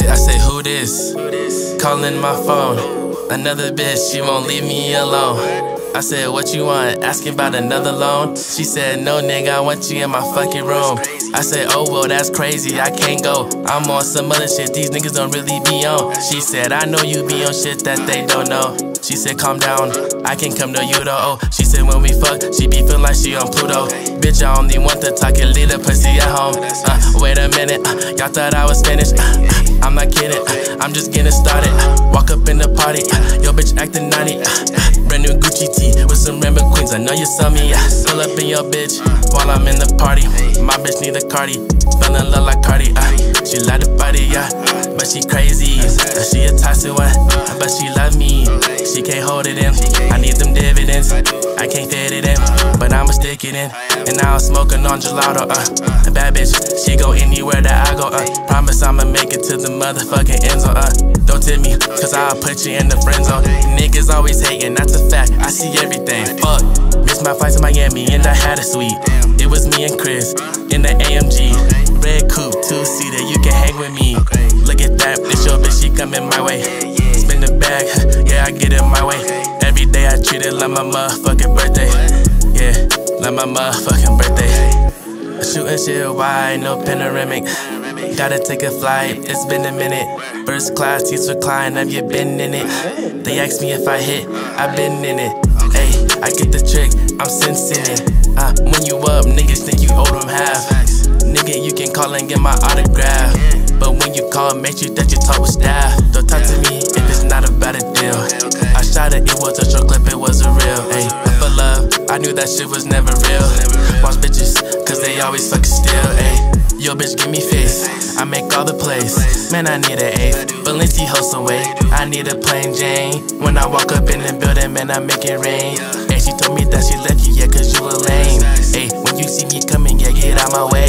I say, who this? Calling my phone. Another bitch, she won't leave me alone. I said, what you want? Asking about another loan? She said, no nigga, I want you in my fucking room. I said, oh well, that's crazy, I can't go. I'm on some other shit these niggas don't really be on. She said, I know you be on shit that they don't know. She said, calm down, I can come to you though. She said, when we fuck, she be feeling like she on Pluto. Bitch, I only want the talking little pussy at home. Wait a minute, y'all thought I was finished. I'm not kidding, I'm just getting started. Walk up in the party, yo bitch acting naughty. Brand new Gucci tee with some Rambo Queens, I know you saw me. Pull up in your bitch while I'm in the party. My bitch need a Cardi, fell in love like Cardi. She like the body, yeah, but she crazy. She a toxic one, but she love me. She can't hold it in, I need them dividends. I can't fit it in, but I'ma stick it in. And now I'm smoking on gelato, A bad bitch, she go anywhere that I go, Promise I'ma make it to the motherfucking end zone, Don't tip me, cause I'll put you in the friend zone. Niggas always hating, that's a fact, I see everything. Fuck, missed my flights in Miami and I had a suite. It was me and Chris, in the AMG. Red coupe, two-seater, you can hang with me. Look at that, this your bitch, she coming my way. Spin the bag, yeah, I get it my way. Every day I treat it like my motherfucking birthday. Yeah, like my motherfucking birthday. Shooting shit wide, no panoramic. Gotta take a flight, it's been a minute. First class, seats recline, have you been in it? They ask me if I hit, I've been in it. Hey, I get the trick, I'm sensing it. When you up, niggas think you owe them half. Nigga, you can call and get my autograph. But when you call, make sure that you talk with staff. Don't talk to me if it's not about a deal. I shot it, it was a short clip, it wasn't real. Hey, for love, I knew that shit was never real. Watch bitches, cause they always fucking steal. Hey, yo bitch, give me face, I make all the plays. Man, I need an eighth, Balenci host away. I need a plain Jane. When I walk up in the building, man, I make it rain. Hey, she told me that she left you, yeah, cause you were lame. Hey, when you see me coming, yeah, get out my way.